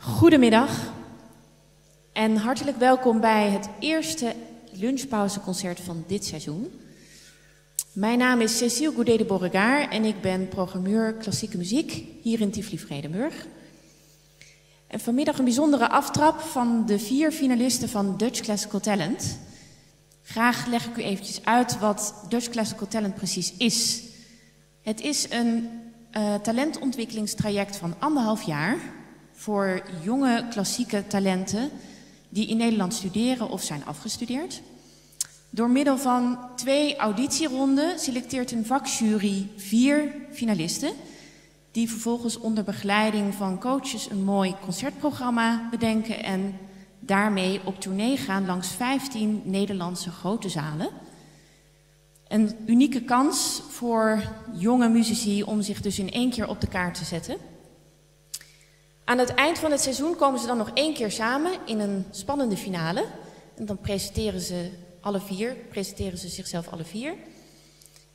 Goedemiddag en hartelijk welkom bij het eerste lunchpauzeconcert van dit seizoen. Mijn naam is Cécile Gouder de Beauregard en ik ben programmeur klassieke muziek hier in TivoliVredenburg. En vanmiddag een bijzondere aftrap van de 4 finalisten van Dutch Classical Talent. Graag leg ik u eventjes uit wat Dutch Classical Talent precies is. Het is een talentontwikkelingstraject van 1,5 jaar... voor jonge klassieke talenten die in Nederland studeren of zijn afgestudeerd. Door middel van 2 auditieronden selecteert een vakjury 4 finalisten, die vervolgens onder begeleiding van coaches een mooi concertprogramma bedenken en daarmee op tournee gaan langs 15 Nederlandse grote zalen. Een unieke kans voor jonge muzici om zich dus in 1 keer op de kaart te zetten. Aan het eind van het seizoen komen ze dan nog 1 keer samen in een spannende finale. En dan presenteren ze zichzelf alle vier.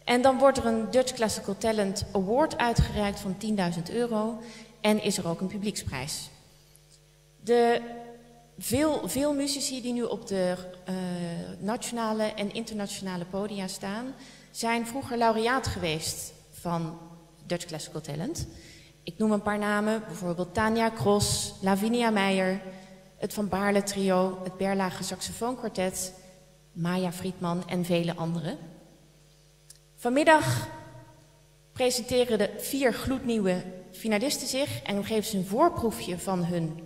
En dan wordt er een Dutch Classical Talent Award uitgereikt van €10.000 en is er ook een publieksprijs. Veel muzici die nu op de nationale en internationale podia staan, zijn vroeger laureaat geweest van Dutch Classical Talent. Ik noem een paar namen, bijvoorbeeld Tania Kross, Lavinia Meijer, het Van Baarle Trio, het Berlage saxofoonkwartet, Maya Friedman en vele anderen. Vanmiddag presenteren de 4 gloednieuwe finalisten zich en geven ze een voorproefje van hun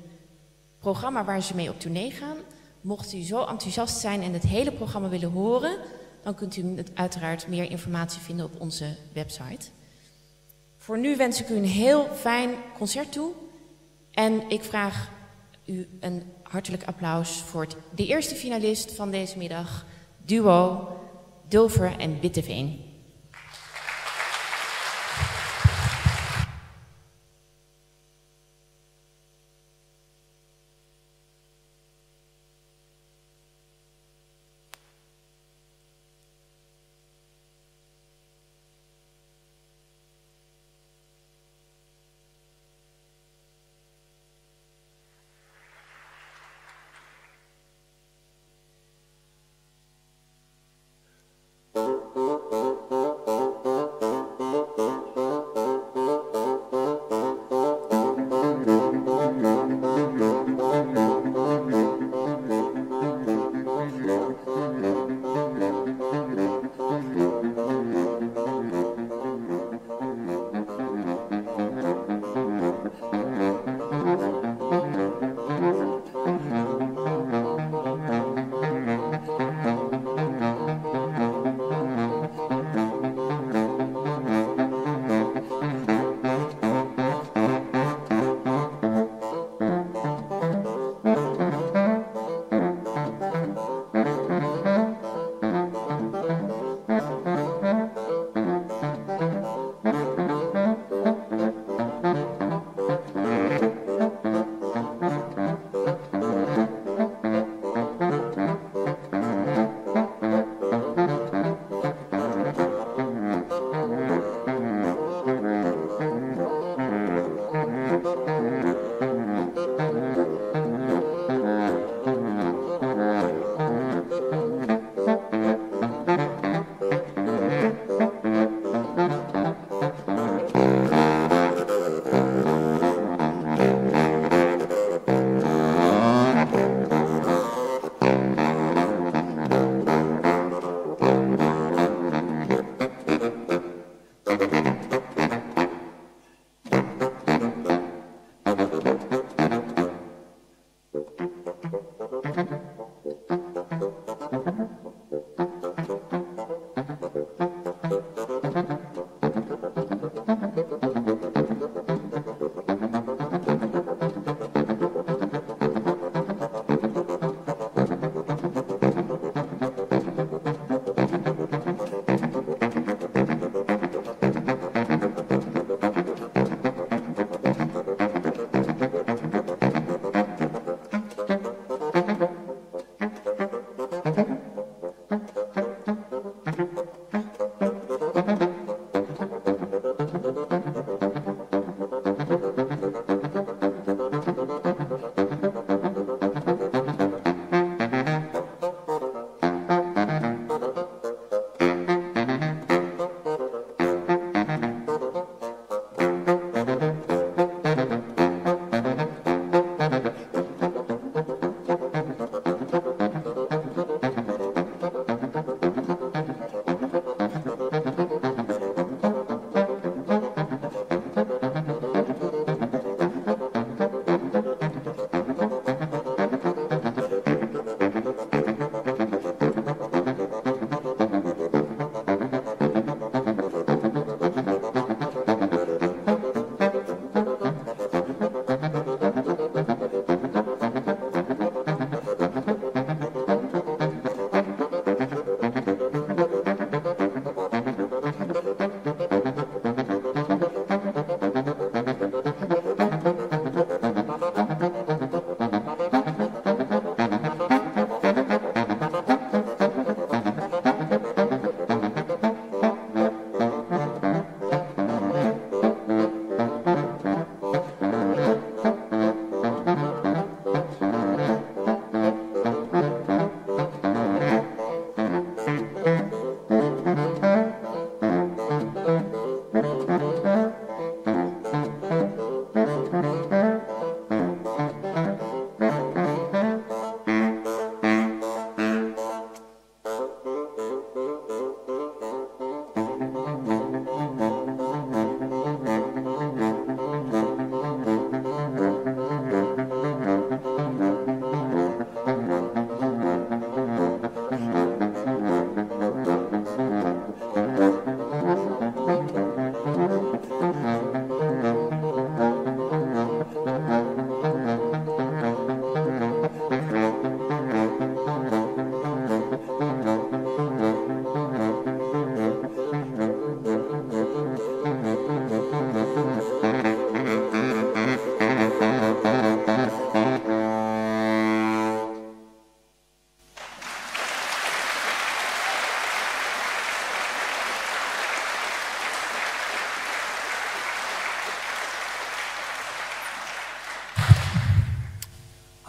programma waar ze mee op tournee gaan. Mocht u zo enthousiast zijn en het hele programma willen horen, dan kunt u uiteraard meer informatie vinden op onze website. Voor nu wens ik u een heel fijn concert toe en ik vraag u een hartelijk applaus voor de eerste finalist van deze middag, duo Dulfer en Witteveen.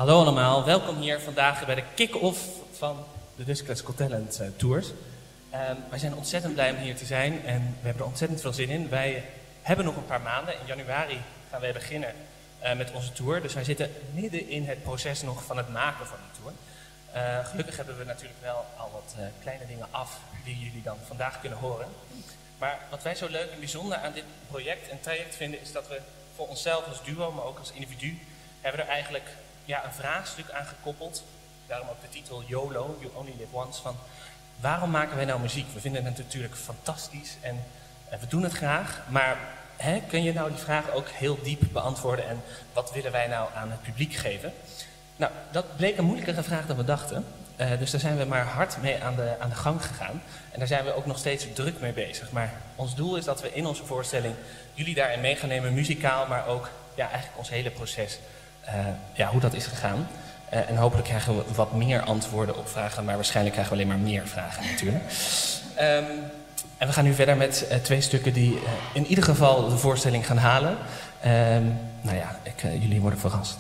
Hallo allemaal, welkom hier vandaag bij de kick-off van de Dutch Classical Talent Tours. Wij zijn ontzettend blij om hier te zijn en we hebben er ontzettend veel zin in. Wij hebben nog een paar maanden. In januari gaan wij beginnen met onze tour. Dus wij zitten midden in het proces nog van het maken van die tour. Gelukkig hebben we natuurlijk wel al wat kleine dingen af die jullie dan vandaag kunnen horen. Maar wat wij zo leuk en bijzonder aan dit project en traject vinden is dat we voor onszelf als duo, maar ook als individu, hebben we er eigenlijk een vraagstuk aan gekoppeld. Daarom ook de titel YOLO, You Only Live Once, van waarom maken wij nou muziek? We vinden het natuurlijk fantastisch en we doen het graag, maar kun je nou die vraag ook heel diep beantwoorden en wat willen wij nou aan het publiek geven? Nou, dat bleek een moeilijkere vraag dan we dachten. Dus daar zijn we maar hard mee aan de gang gegaan. En daar zijn we ook nog steeds druk mee bezig. Maar ons doel is dat we in onze voorstelling jullie daarin mee gaan nemen, muzikaal, maar ook eigenlijk ons hele proces, hoe dat is gegaan. En hopelijk krijgen we wat meer antwoorden op vragen, maar waarschijnlijk krijgen we alleen maar meer vragen natuurlijk. En we gaan nu verder met twee stukken die in ieder geval de voorstelling gaan halen. Jullie worden verrast.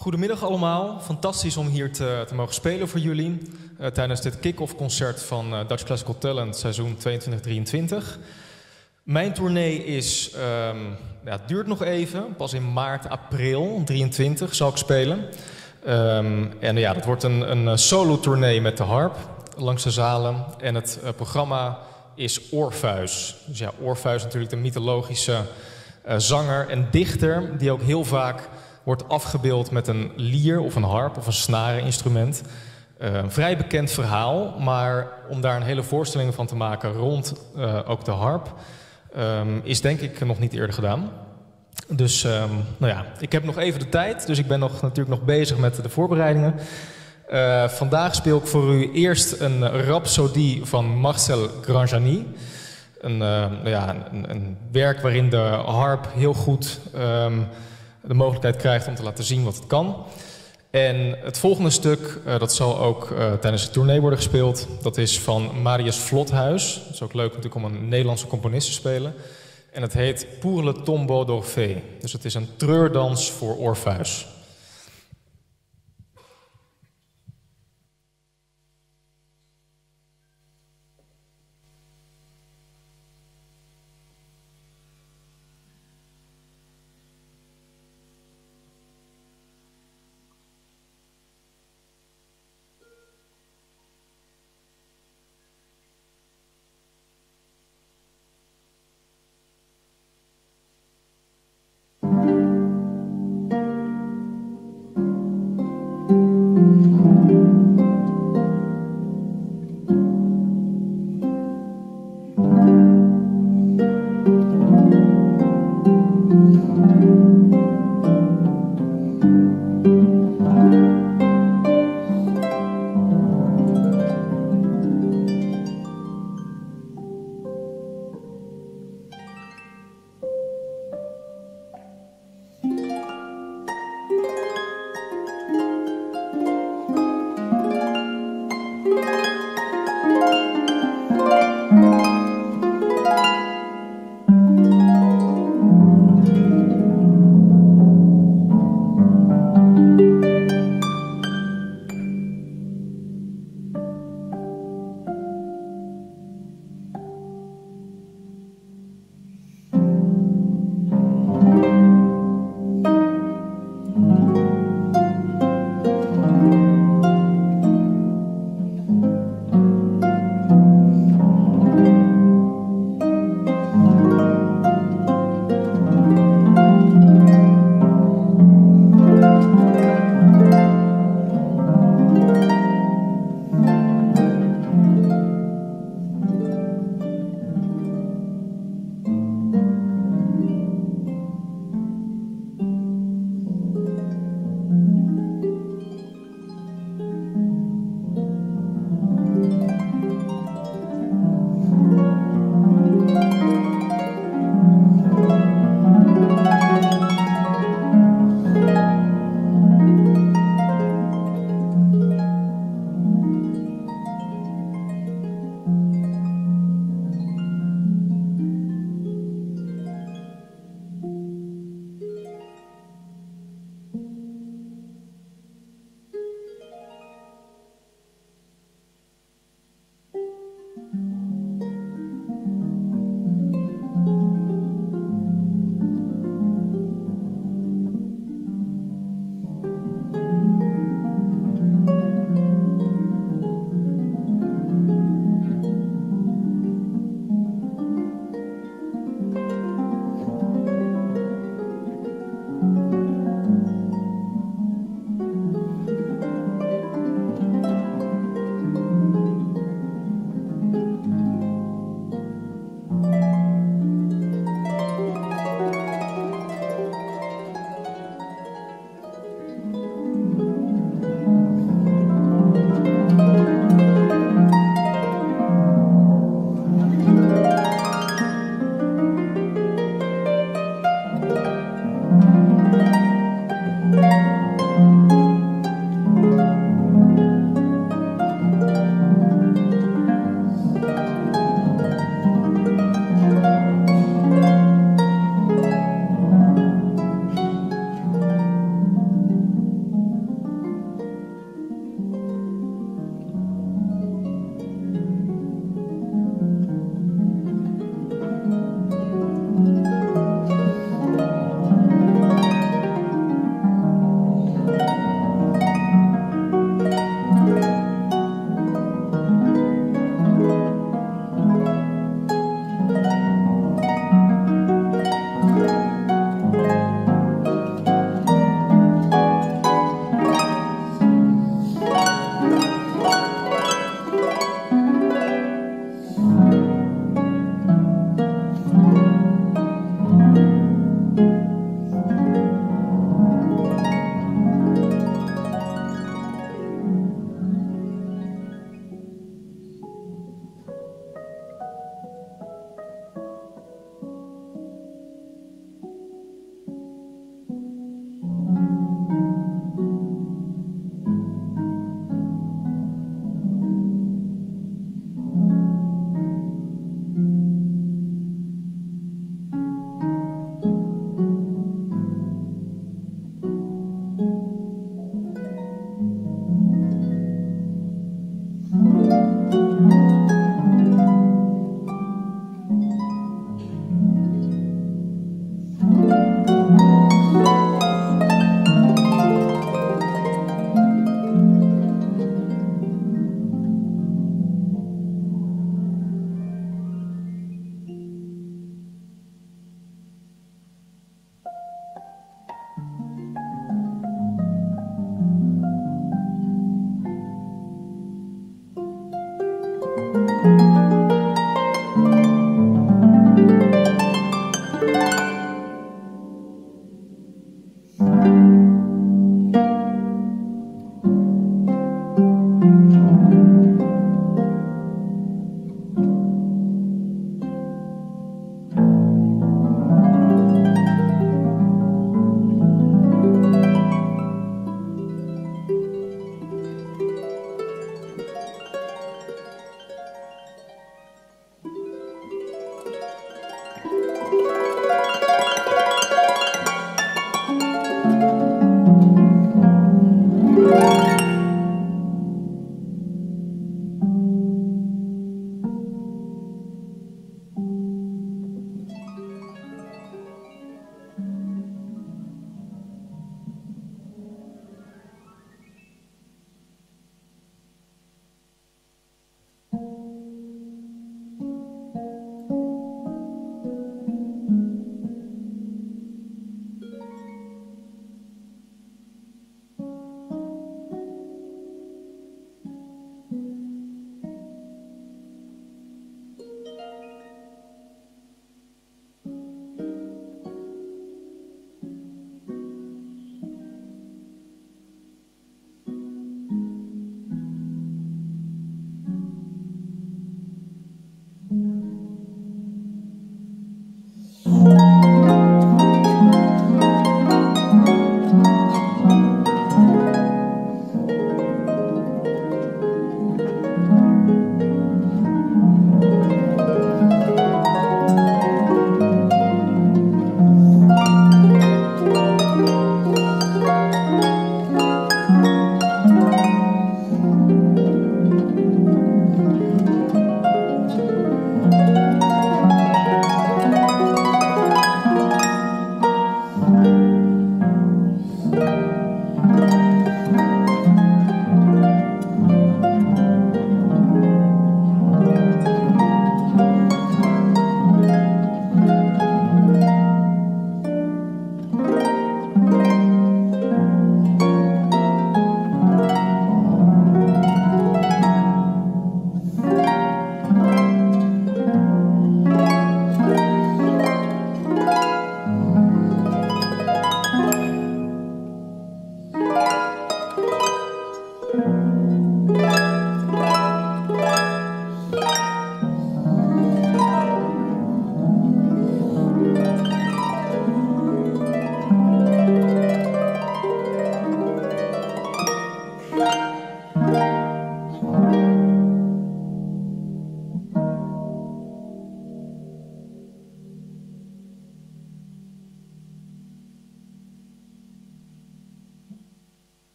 Goedemiddag allemaal, fantastisch om hier te mogen spelen voor jullie tijdens dit kick-off concert van Dutch Classical Talent seizoen 22-23. Mijn tournee is, het duurt nog even, pas in maart, april 23 zal ik spelen. Dat wordt een solo tournee met de harp langs de zalen en het programma is Orpheus. Dus ja, Orpheus is natuurlijk de mythologische zanger en dichter die ook heel vaak wordt afgebeeld met een lier of een harp of een snareninstrument. Een vrij bekend verhaal, maar om daar een hele voorstelling van te maken rond ook de harp, is denk ik nog niet eerder gedaan. Dus ik heb nog even de tijd, dus ik ben natuurlijk nog bezig met de voorbereidingen. Vandaag speel ik voor u eerst een rhapsodie van Marcel Grandjany. Een werk waarin de harp heel goed de mogelijkheid krijgt om te laten zien wat het kan. En het volgende stuk, dat zal ook tijdens de tournee worden gespeeld, dat is van Marius Flothuis. Het is ook leuk natuurlijk om een Nederlandse componist te spelen. En het heet Pour le Tombeau d'Orfée. Dus het is een treurdans voor Orpheus.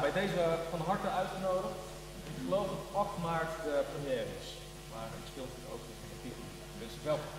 Bij deze van harte uitgenodigd. Ik geloof dat 8 maart de première is. Maar het speelt ook in de titel. Dus welkom.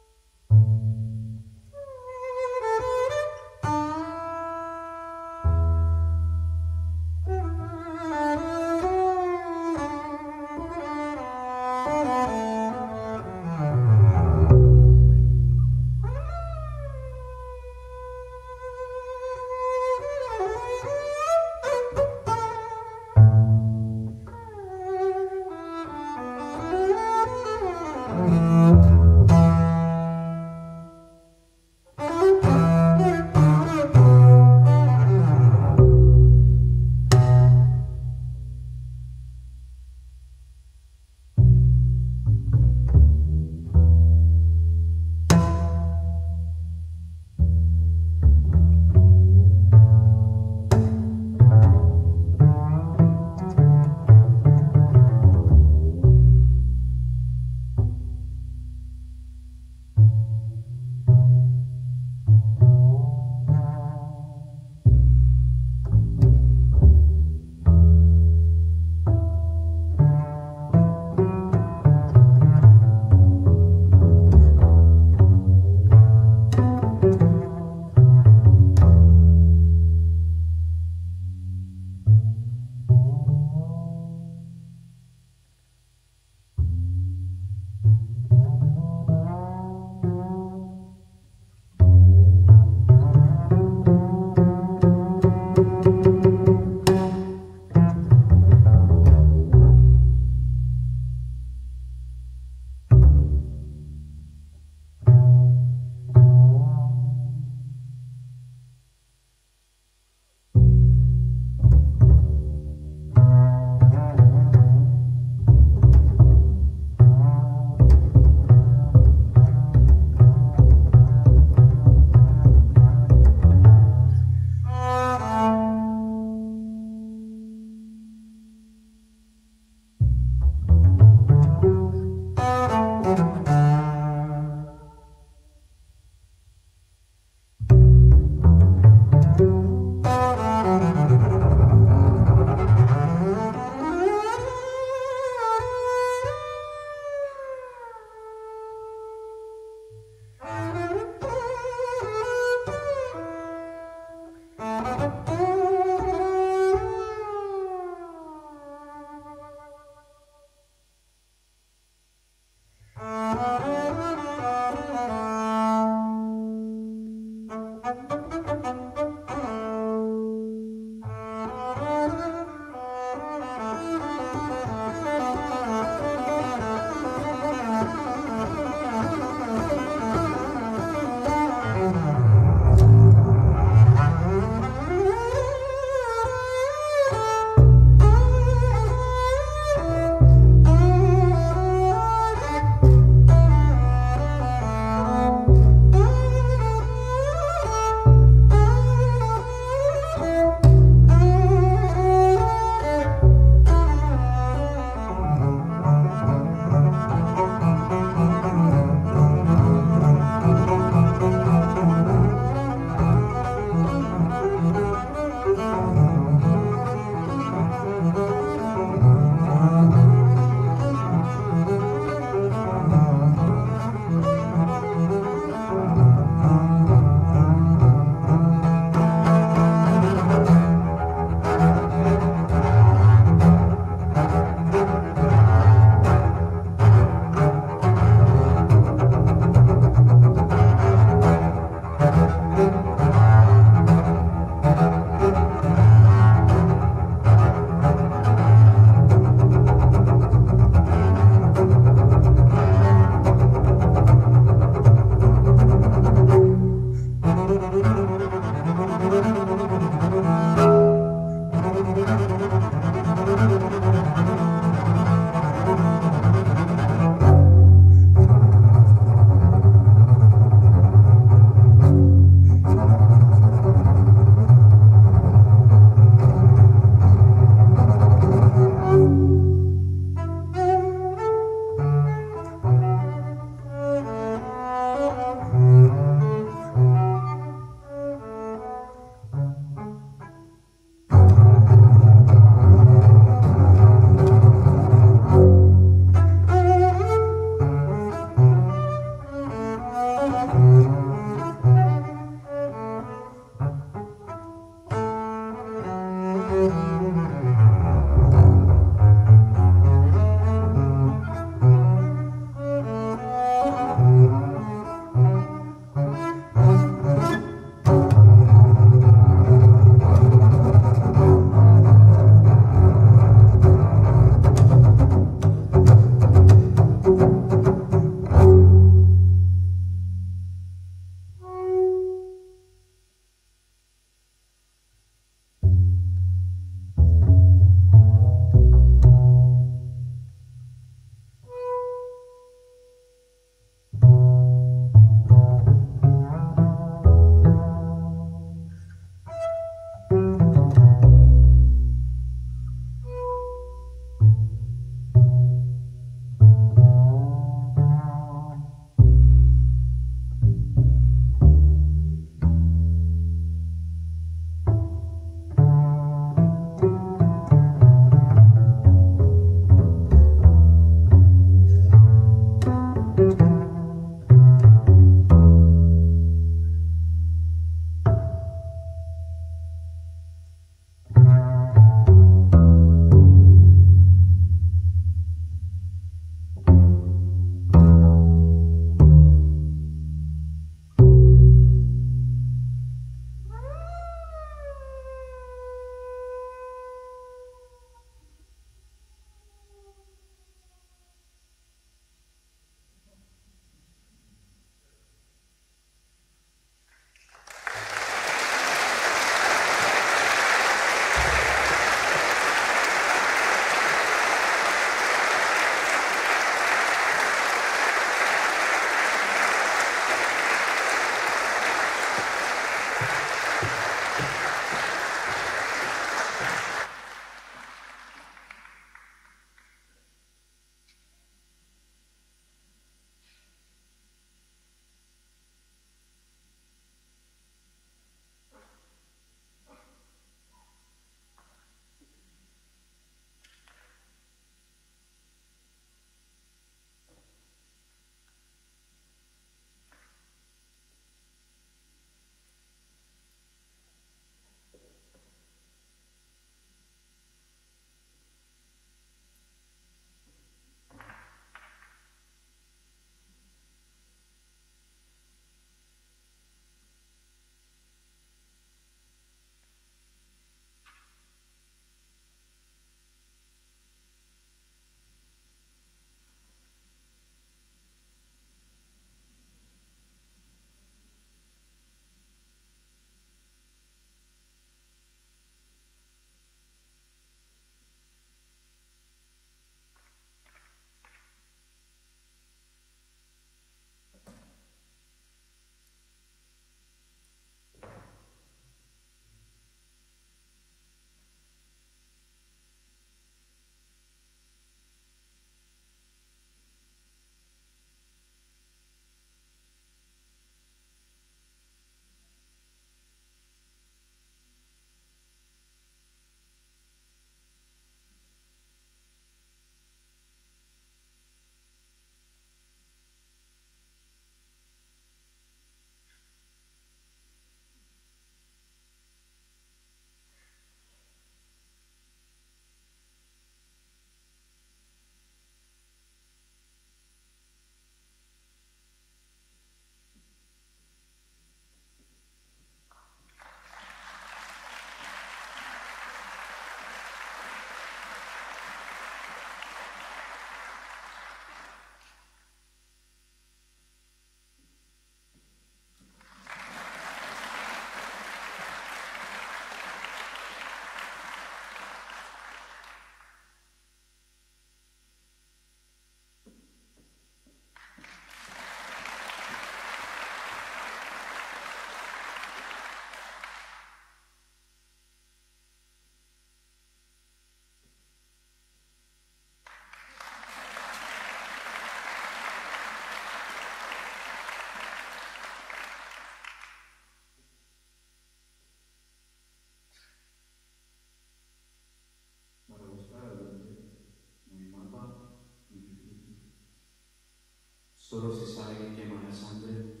solo se sabe que quema la sangre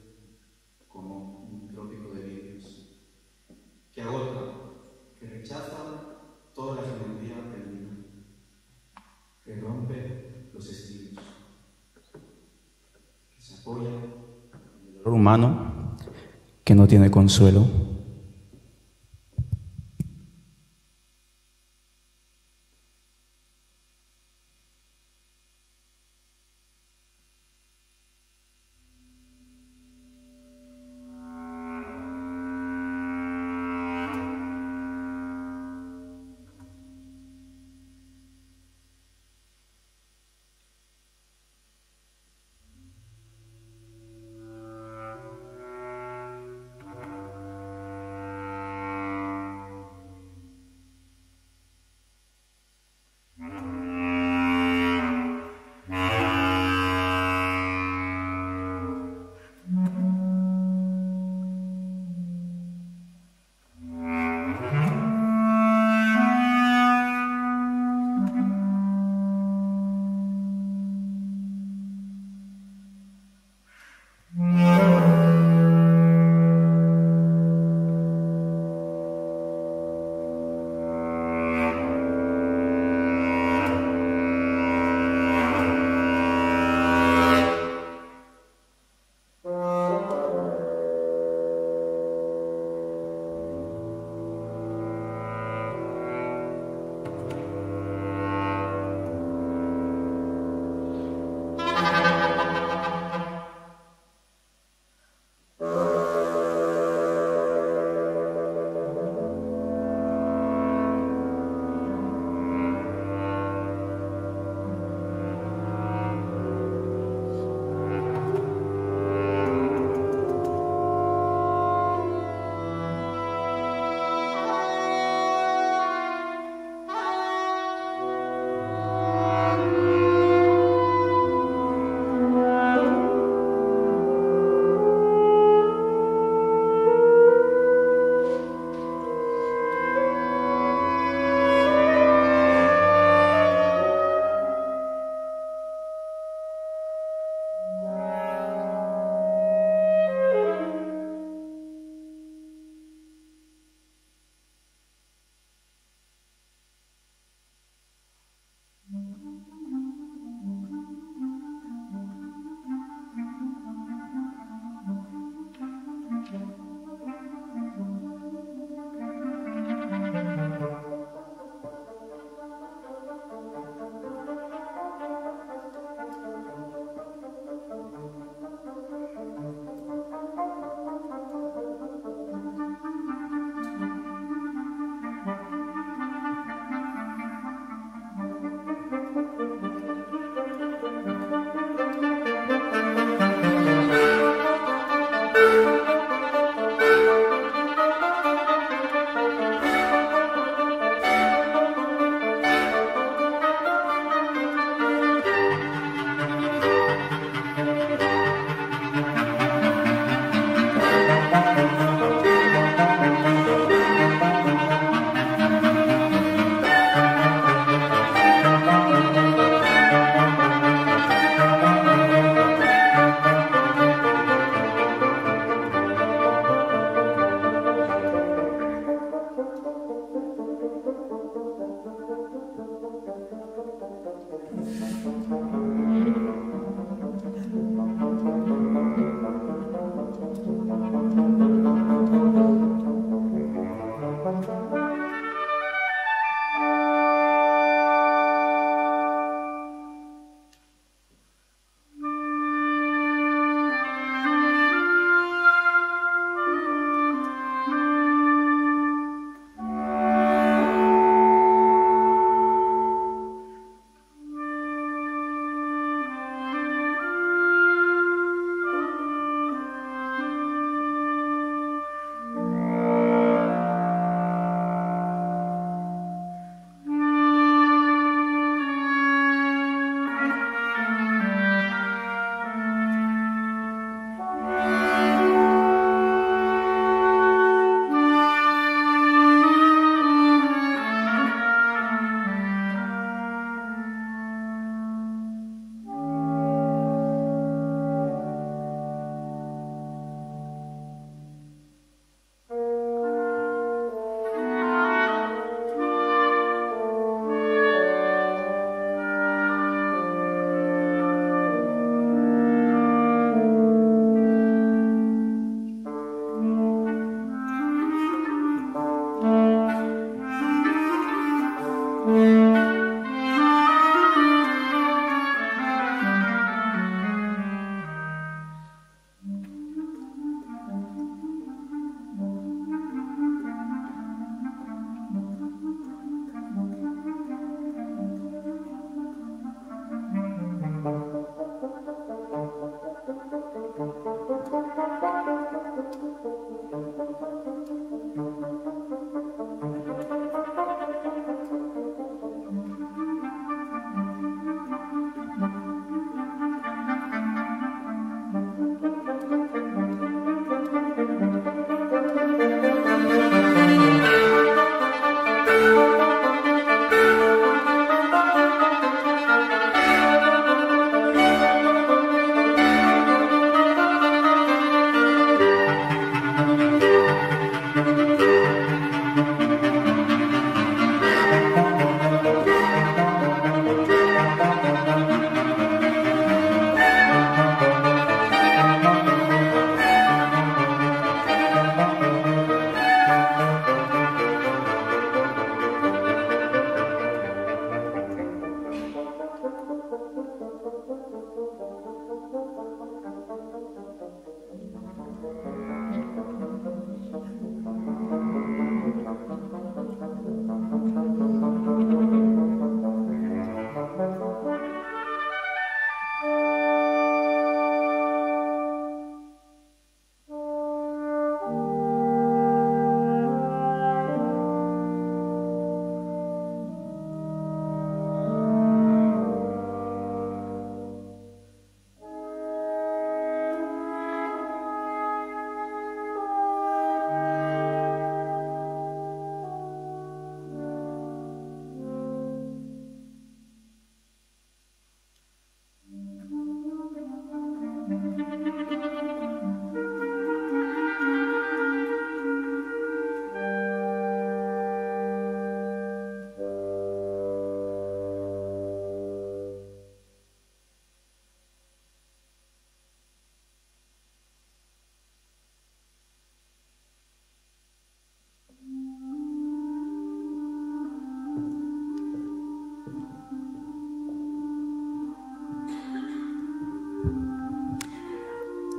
como un trópico de vidrios, que agota, que rechaza toda la geometría aprendida, que rompe los estilos, que se apoya en el dolor humano, que no tiene consuelo.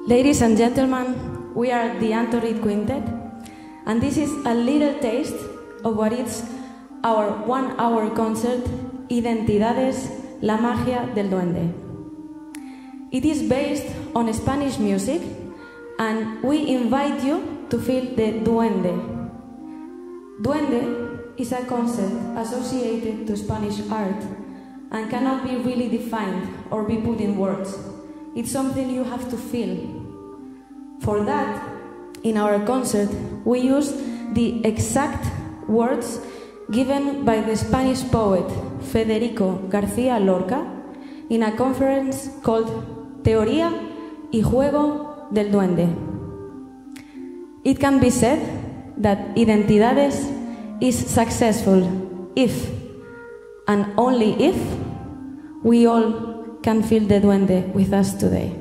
Ladies and gentlemen, we are the Dianto Reed Quintet, and this is a little taste of what is our one-hour concert, Identidades, La Magia del Duende. It is based on Spanish music, and we invite you to feel the duende. Duende is a concept associated to Spanish art and cannot be really defined or be put in words. It's something you have to feel. For that, in our concert, we use the exact words given by the Spanish poet Federico García Lorca in a conference called Teoría y Juego del Duende. It can be said that Identidades is successful if, and only if, we all can feel the duende with us today.